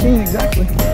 15 exactly.